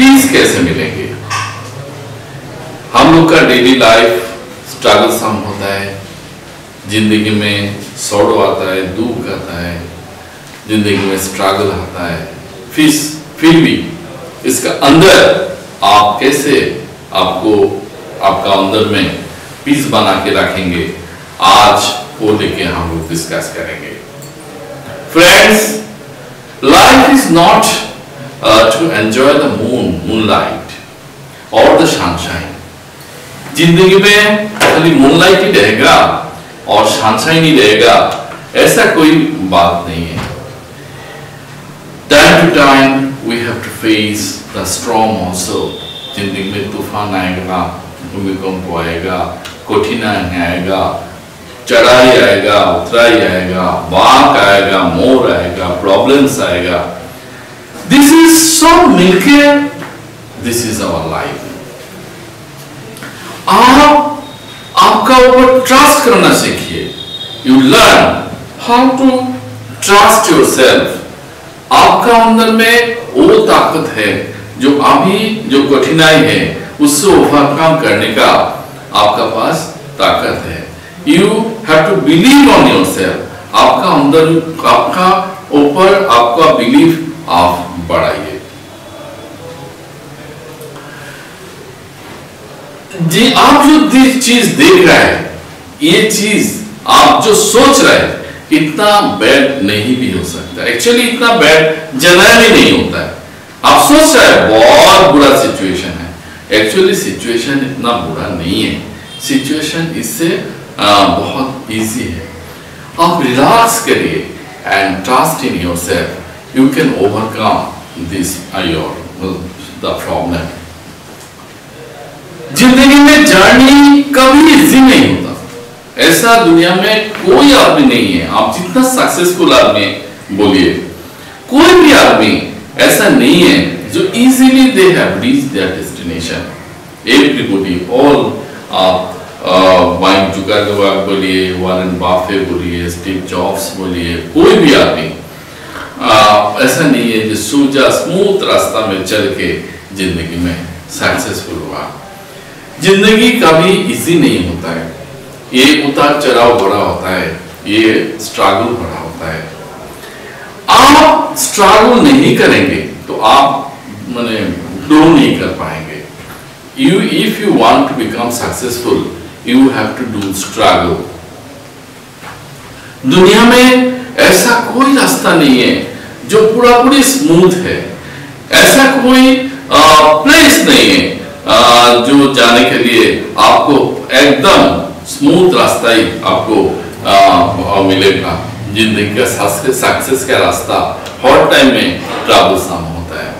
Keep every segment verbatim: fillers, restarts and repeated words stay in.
Piece कैसे मिलेंगे। हम लोग का डेली लाइफ स्ट्रगल सम होता है, जिंदगी में सौड़ आता है, दुख आता है, जिंदगी में स्ट्रगल आता है, फिर फिर भी इसका अंदर आप कैसे आपको आपका अंदर में पीस बना के रखेंगे, आज वो लेके हम लोग डिस्कस करेंगे। Friends, life is not to enjoy the moon moonlight और द सनशाइन। जिंदगी में खाली मूनलाइट ही रहेगा और सनशाइन ही रहेगा, ऐसा कोई बात नहीं है। Time to time we have to face the strong monsoon. जिंदगी में तूफान आएगा, भूमिकंप आएगा, कठिनाई आएगा, चढ़ाई आएगा, उतराई आएगा, बांक आएगा, मोर आएगा, प्रॉब्लम्स आएगा। दिस इज सब मिलके दिस इज आवर लाइफ। आप आपका ऊपर ट्रस्ट करना सीखिए। You learn how to trust yourself. आपका अंदर में वो ताकत है जो अभी जो कठिनाई है उससे ओवरकम करने का आपका पास ताकत है। You have to believe on yourself. आपका अंदर आपका ऊपर आपका बिलीफ आप बढ़ाइए। जी आप जो चीज देख रहे हैं, ये चीज आप जो सोच रहे हैं इतना बैड नहीं भी हो सकता। एक्चुअली इतना बैड जनरली नहीं होता है। आप सोच रहे हैं बहुत बुरा सिचुएशन है, एक्चुअली सिचुएशन इतना बुरा नहीं है। सिचुएशन इससे बहुत इजी है। आप रिलैक्स करिए and trust in yourself. You can overcome this your the problem. जिंदगी में जर्नी कभी इजी नहीं होता। ऐसा दुनिया में कोई आदमी नहीं है, आप जितना सक्सेसफुल आदमी बोलिए, कोई भी आदमी ऐसा नहीं है जो easily they have reached their destination. Everybody all आप माइक जुकरबर्ग बोलिए, वारेन बाफे बोलिए, स्टीव जॉब्स बोलिए, कोई भी आदमी ऐसा नहीं है जो सोजा स्मूथ रास्ता में चल के जिंदगी में सक्सेसफुल हुआ। जिंदगी कभी इजी नहीं होता है। ये उतार चढ़ाव बड़ा होता है, ये स्ट्रगल बड़ा होता है। आप स्ट्रगल नहीं करेंगे तो आप माने ग्रो नहीं कर पाएंगे। You if you want to become successful you have to do struggle. दुनिया में ऐसा कोई रास्ता नहीं है जो पूरा पूरी स्मूथ है। ऐसा कोई प्लेस नहीं है आ, जो जाने के लिए आपको एकदम स्मूथ रास्ता ही आपको आ, आ, मिलेगा। जिंदगी का सक्सेस का रास्ता हर टाइम में ट्रबलसम होता है।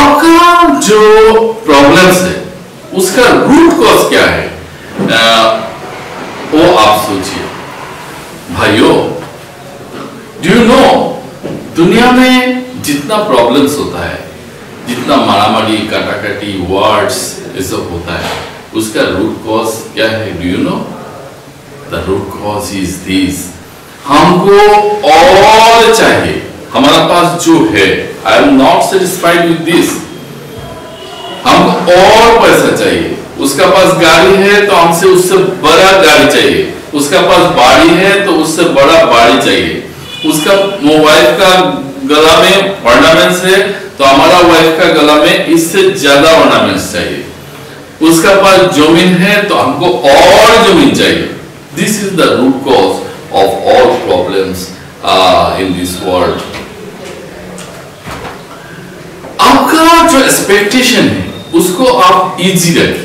आपका जो प्रॉब्लम्स है उसका रूट कॉज क्या है आ, वो आप सोचिए। भाइयों, डू यू नो दुनिया में जितना प्रॉब्लम्स होता है, जितना मारामारी काटाकाटी वर्ड्स ये सब होता है, उसका रूट कॉज क्या है? Do you know the root cause is this. हमको और चाहिए, हमारा पास जो है I am not satisfied with this. हमको और पैसा चाहिए। उसका पास गाड़ी है तो हमसे उससे बड़ा गाड़ी चाहिए। उसका पास बाड़ी है तो उससे बड़ा बाड़ी चाहिए। उसका मोबाइल का गला में ऑर्नामेंट्स है तो हमारा वाइफ का गला में इससे ज्यादा ऑर्नामेंट्स चाहिए। उसका पास जमीन है तो हमको और जमीन चाहिए। This is the root cause of all problems in this world. आपका जो एक्सपेक्टेशन है उसको आप इजी रखिए।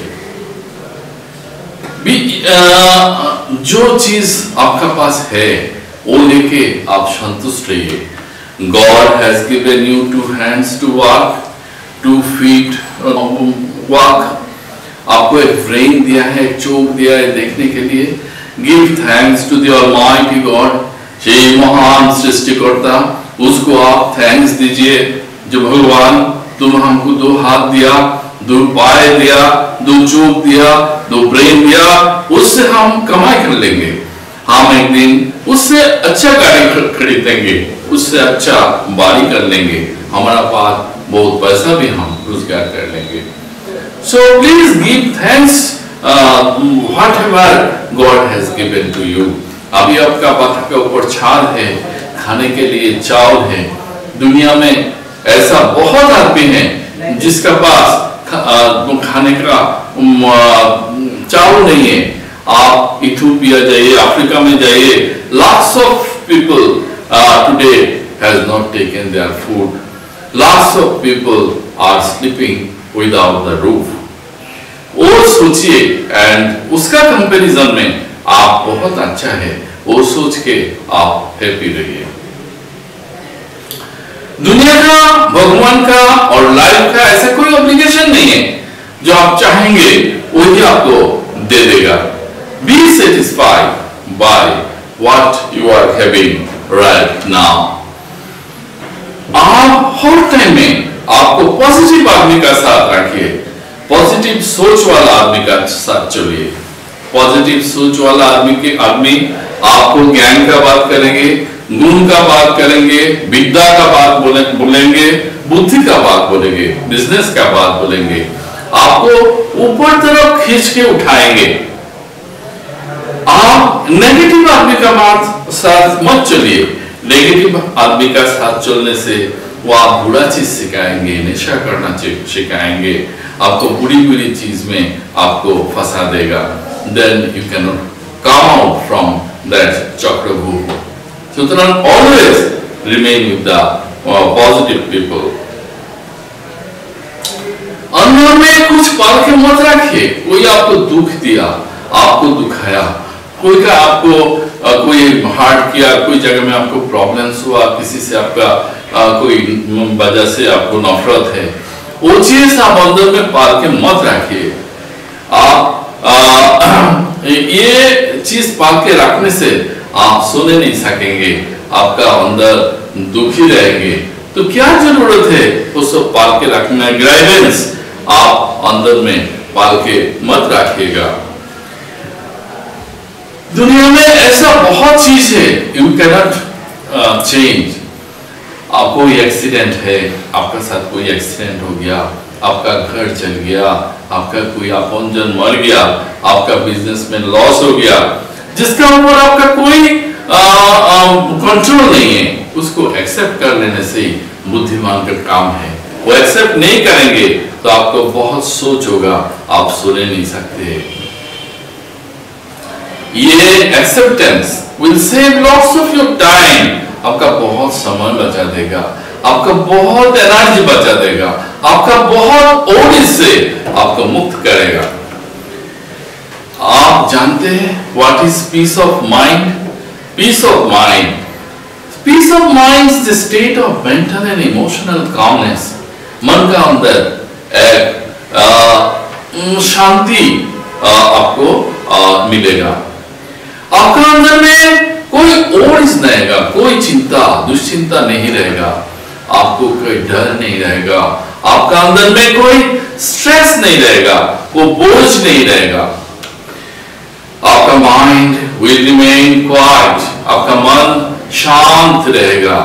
जो चीज आपका पास है वो लेके आप संतुष्ट रहिए। God has given you two hands to work, two feet work. आपको एक ब्रेन दिया है, एक चोक दिया है देखने के लिए। Give thanks to the almighty God. हे महान सृष्टिकर्ता, उसको आप थैंक्स दीजिए जो भगवान तुम हमको दो हाथ दिया, दो पाए दिया, दो चोक दिया, दो ब्रेन दिया। उससे हम कमाई कर लेंगे। हम एक दिन उससे अच्छा गाड़ी खरीदेंगे, उससे अच्छा बारी कर लेंगे। हमारा पास बहुत पैसा भी हम रोजगार कर लेंगे। So please give thanks uh, whatever God has given to you। अभी आपका पत्थर के ऊपर छाल है, खाने के लिए चावल है। दुनिया में ऐसा बहुत आदमी है जिसका पास खाने का चावल नहीं है। आप इथियोपिया जाइए, अफ्रीका में जाइए, lots of people uh, today has not taken their food, lots of people are sleeping without the roof। वो सोचिए and उसका comparison में आप बहुत अच्छा है, वो सोच के आप happy रहिए। दुनिया का, भगवान का और लाइफ का ऐसा कोई obligation नहीं है, जो आप चाहेंगे वही आपको दे देगा। Be satisfied by what you are having right now। आप हर टाइम में आपको पॉजिटिव आदमी का साथ रखिए, पॉजिटिव सोच वाला आदमी का साथ चलिए। पॉजिटिव सोच वाला आदमी के आदमी आपको ज्ञान का बात करेंगे, गुण का बात करेंगे, विद्या का बात बोलेंगे, बुद्धि का बात बोलेंगे, बिजनेस का बात बोलेंगे, आपको ऊपर तरफ खींच के उठाएंगे। आप नेगेटिव आदमी का मत साथ मत चलिए। नेगेटिव आदमी का साथ चलने से वो आप बुरा चीज सिखाएंगे, नशा करना सिखाएंगे, आपको बुरी बुरी चीज में आपको फंसा देगा। Then you cannot come out from that चक्र भूल। So then always remain with the positive people। अंदर में कुछ पाल के मत रखिए। कोई आपको दुख दिया, आपको दुखाया, कोई का आपको आ, कोई हार्ट किया, कोई जगह में आपको प्रॉब्लम्स हुआ, किसी से आपका आ, कोई वजह से आपको नफरत है, वो चीज आप अंदर में पाल के मत रखिए। आप आ, ये चीज पाल के रखने से आप सोने नहीं सकेंगे, आपका अंदर दुखी रहेंगे। तो क्या जरूरत है उसको पाल के रखना? ग्राइवेंस आप अंदर में पाल के मत रखिएगा। दुनिया में ऐसा बहुत चीज है यू कैन नॉट चेंज। आपको एक्सीडेंट है, आपका साथ कोई एक्सीडेंट हो गया, आपका घर चल गया, आपका कोई अपनजन मर गया, आपका बिजनेस में लॉस हो गया, जिसका ऊपर आपका कोई कंट्रोल नहीं है, उसको एक्सेप्ट कर लेने से बुद्धिमान का काम है। वो एक्सेप्ट नहीं करेंगे तो आपको बहुत सोच होगा, आप सुने नहीं सकते। ये acceptance will save lots of your time. आपका बहुत समय बचा देगा, आपका बहुत एनर्जी बचा देगा, आपका बहुत ओझ से आपको मुक्त करेगा। आप जानते हैं what is peace of mind? Peace of mind, peace of mind is the state of mental and emotional calmness. मन का अंदर एक शांति आपको आ, मिलेगा। आपका अंदर में कोई ओझ नहीं रहेगा, कोई चिंता दुश्चिंता नहीं रहेगा, आपको कोई डर नहीं रहेगा, आपका अंदर में कोई स्ट्रेस नहीं रहेगा, वो बोझ नहीं रहेगा। आपका माइंड विल रिमेन क्वाइट, आपका मन शांत रहेगा।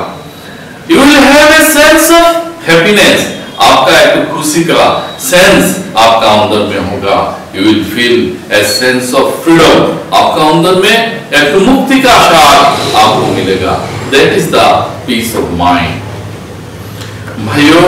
You will have a sense of happiness. आपका एक खुशी का सेंस आपका अंदर में होगा। You will feel a sense of freedom. आपका अंदर में एक मुक्ति का आशार आपको मिलेगा। That is the peace of mind. भाइयों,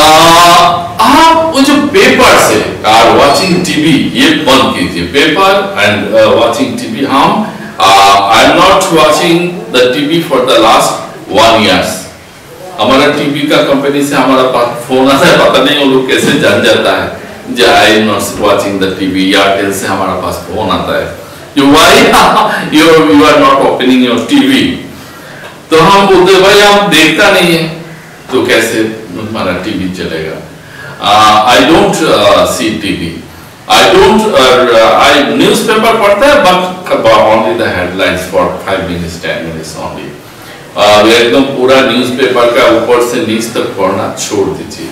आप वो जो पेपर से आर वाचिंग टीवी ये बंद कीजिए। Paper and watching TV. हम I am not watching the TV for the last one years. हमारा टीवी का कंपनी से हमारा फोन आता है, पता नहीं वो लोग कैसे जान जाता है जो I am not watching the TV. Airtel से हमारा पास फोन आता है, you why you you are not opening your TV. तो हम बोलते हैं भाई हम देखता नहीं है, तो कैसे हमारा टीवी चलेगा? I don't see TV, I don't I news paper पढ़ता है, but only the headlines for five minutes ten minutes only. एकदम पूरा न्यूज़पेपर का ऊपर से नीचे तक पढ़ना छोड़ दीजिए,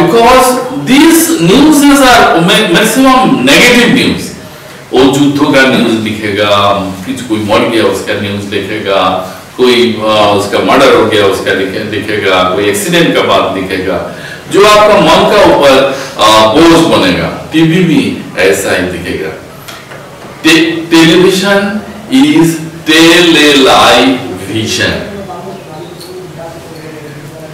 because this newses are maximum negative news. वो युद्धों का न्यूज़ लिखेगा, कुछ कोई मर गया उसका न्यूज़ लिखेगा, कोई उसका मर्डर हो गया उसका दिखेगा, कोई एक्सीडेंट का बात दिखेगा, जो आपका मन का ऊपर बोझ बनेगा। टीवी भी ऐसा ही दिखेगा। ते, टेलीविजन इज टेलेलाइविजन।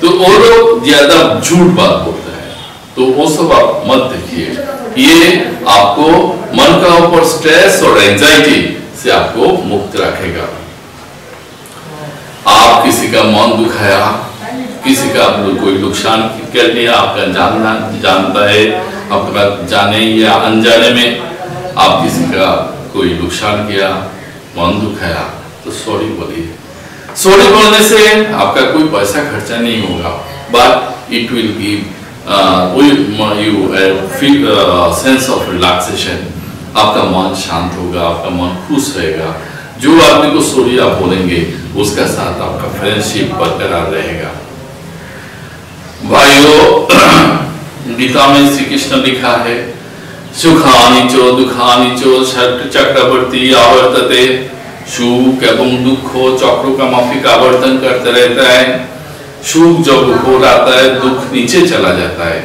तो वो लोग ज्यादा झूठ बात बोलता है, तो वो सब आप मत देखिए। ये आपको मन का ऊपर स्ट्रेस और एंजाइटी से आपको मुक्त रखेगा। आप किसी का मन दुखाया, किसी का कोई नुकसान कर दिया, आपका जानना जानता है, आपका जाने या अनजाने में आप किसी का कोई नुकसान किया, मन दुखाया, तो सॉरी बोलिए। सॉरी बोलने से आपका कोई पैसा खर्चा नहीं होगा, but it will give Uh, will you uh, feel a uh, sense of relaxation। आपका मन शांत होगा, आपका मन खुश रहेगा। जो आदमी को सॉरी आप बोलेंगे उसका साथ आपका फ्रेंडशिप बरकरार रहेगा। भाइयों, गीता में श्री कृष्ण लिखा है, सुखानि चो दुखानि चो चक्रवर्ती आवर्तते। सुख एवं दुख चक्रों का माफिक आवर्तन करते रहता है। सुख जब ऊपर आता है दुख नीचे चला जाता है,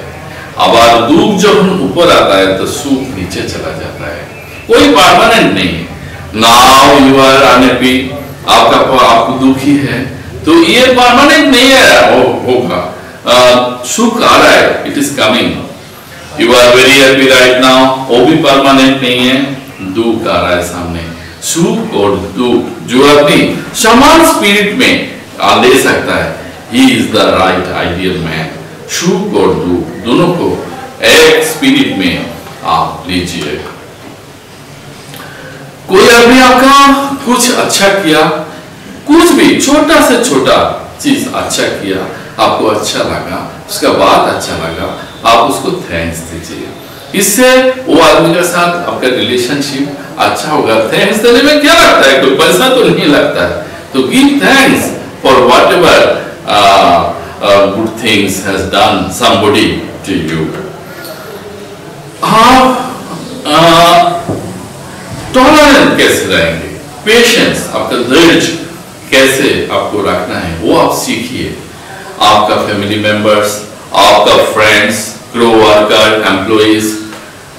आबार दुख जब ऊपर आता है तो सुख नीचे चला जाता है। कोई परमानेंट नहीं है। नाउ यू आर अनहैप्पी, आपका आपको दुखी है, तो ये परमानेंट नहीं है। हो, होगा सुख आ रहा है, it is coming. You are very happy right now, वो भी परमानेंट नहीं है। दुख आ रहा है सामने। सुख और दुख जो अपनी समान स्पिरिट में ले सकता है, He is the right ideal man। सुख और दुख दोनों को एक स्पिरिट में आप लीजिए। कोई आदमी आपका कुछ अच्छा किया, कुछ भी छोटा से छोटा चीज अच्छा किया, आपको अच्छा लगा, उसका बात अच्छा लगा, आप उसको थैंक्स दीजिए। इससे वो आदमी के साथ आपका रिलेशनशिप अच्छा होगा। थैंक्स देने में क्या लगता है? कोई पैसा तो नहीं लगता है। तो give thanks for whatever Uh, uh, good things has done somebody to you। आप tolerant कैसे रहेंगे, patience आपका धैर्य कैसे आपको रखना है वो आप सीखिए। आपका family members, आपका friends, grow worker, employees,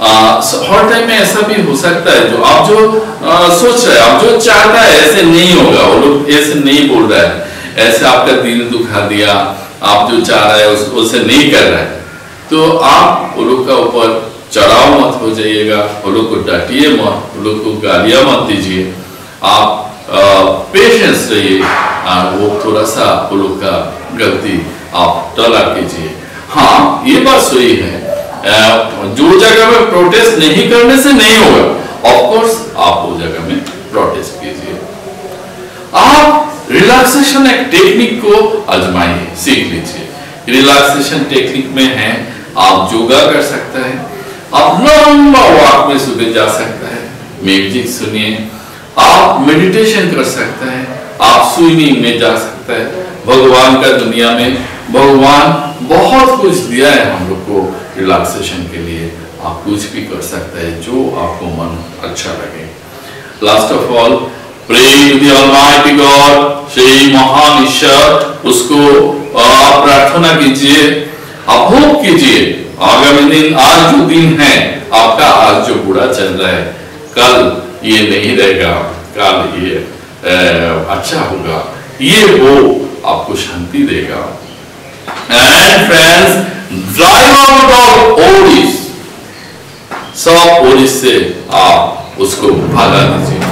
हर टाइम में ऐसा भी हो सकता है जो आप जो uh, सोच रहे हैं, आप जो चाहता है ऐसे नहीं होगा। वो लोग ऐसे नहीं बोल रहा है, ऐसे आपका दिल दुखा दिया, आप जो चाह रहे हैं उस, उसे नहीं कर रहे। तो आप वो लोग का ऊपर चढ़ाव मत हो जाइएगा, वो लोग को डांटिए मत, वो लोग को गालियां मत दीजिए। आप आ, पेशेंस रहिए, वो थोड़ा सा वो लोग का गलती आप टला कीजिए। हाँ, ये बात सही है, जो जगह में प्रोटेस्ट नहीं करने से नहीं होगा, ऑफकोर्स आप वो जगह में प्रोटेस्ट कीजिए। आप रिलैक्सेशन एक टेक्निक को आजमाइए, सीख लीजिए। रिलैक्सेशन टेक्निक में है, आप योगा कर सकते हैं, आप लंबा वॉक में सुबह जा सकते हैं, म्यूजिक सुनिए, आप मेडिटेशन कर सकते हैं, आप स्विमिंग में जा सकते हैं। भगवान का दुनिया में भगवान बहुत कुछ दिया है हम लोग को रिलैक्सेशन के लिए। आप कुछ भी कर सकते हैं जो आपको मन अच्छा लगे। लास्ट ऑफ ऑल, प्रेम द ऑलमाइटी गॉड, श्री महान ईश्वर, उसको आप प्रार्थना कीजिए, आप होप कीजिए आगामी दिन। आज जो दिन है आपका, आज जो बुरा चल रहा है, कल ये नहीं रहेगा, कल ये ए, अच्छा होगा, ये वो आपको शांति देगा। And friends, drive out all worries, सब ओरिस से आप उसको भगा दीजिए।